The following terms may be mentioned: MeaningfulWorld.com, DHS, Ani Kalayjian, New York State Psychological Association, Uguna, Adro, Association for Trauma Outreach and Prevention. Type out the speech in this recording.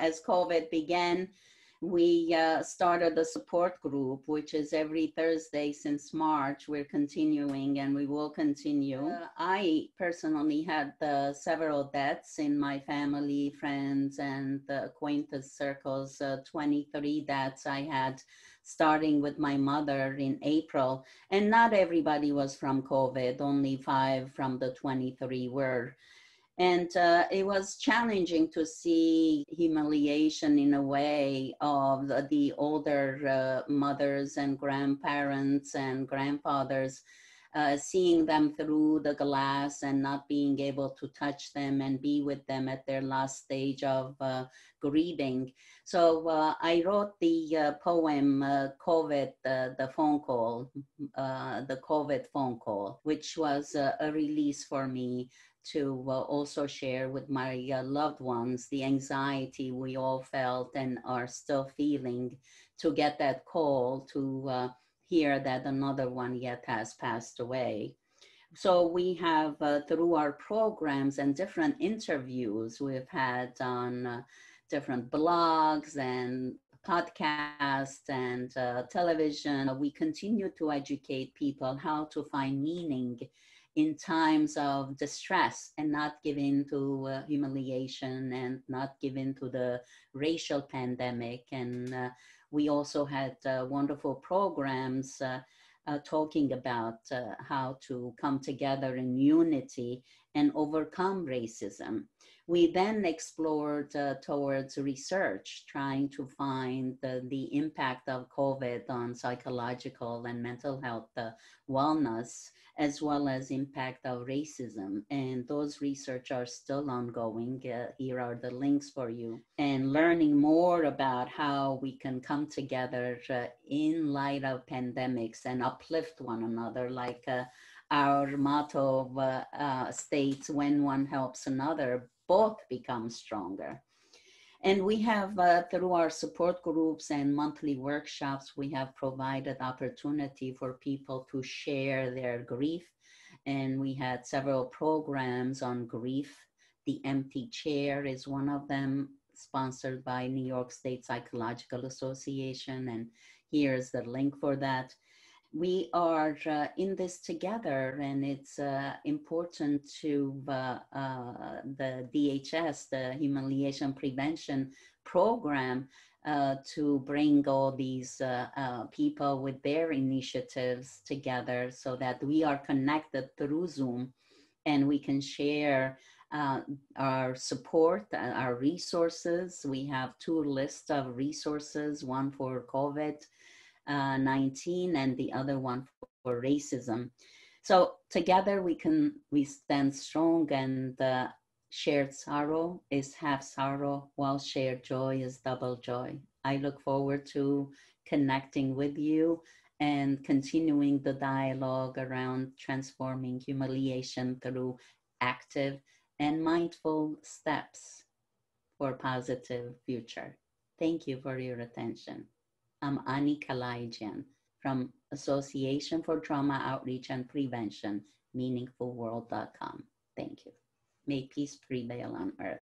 as COVID began, we started the support group, which is every Thursday since March. We're continuing and we will continue. I personally had several deaths in my family, friends, and acquaintance circles. 23 deaths I had, starting with my mother in April. And not everybody was from COVID, only 5 from the 23 were. And it was challenging to see humiliation in a way of the older mothers and grandparents and grandfathers, seeing them through the glass and not being able to touch them and be with them at their last stage of grieving. So I wrote the poem, COVID, the phone call, the COVID phone call, which was a release for me to also share with my loved ones the anxiety we all felt and are still feeling to get that call to hear that another one yet has passed away. So we have, through our programs and different interviews we've had on different blogs and podcasts and television, we continue to educate people how to find meaning in times of distress and not give in to humiliation and not give in to the racial pandemic. And we also had wonderful programs talking about how to come together in unity and overcome racism. We then explored towards research, trying to find the impact of COVID on psychological and mental health wellness, as well as impact of racism. And those research are still ongoing. Here are the links for you. And learning more about how we can come together in light of pandemics and uplift one another, like our motto states, when one helps another, both become stronger. And we have, through our support groups and monthly workshops, we have provided opportunity for people to share their grief. And we had several programs on grief. The Empty Chair is one of them, sponsored by New York State Psychological Association. And here's the link for that. We are in this together, and it's important to the DHS, the Humiliation Prevention Program, to bring all these people with their initiatives together so that we are connected through Zoom and we can share our support, our resources. We have 2 lists of resources, one for COVID-19 and the other one for racism. So together we stand strong, and shared sorrow is half sorrow, while shared joy is double joy. I look forward to connecting with you and continuing the dialogue around transforming humiliation through active and mindful steps for a positive future. Thank you for your attention. I'm Ani Kalayjian from Association for Trauma Outreach and Prevention, MeaningfulWorld.com. Thank you. May peace prevail on earth.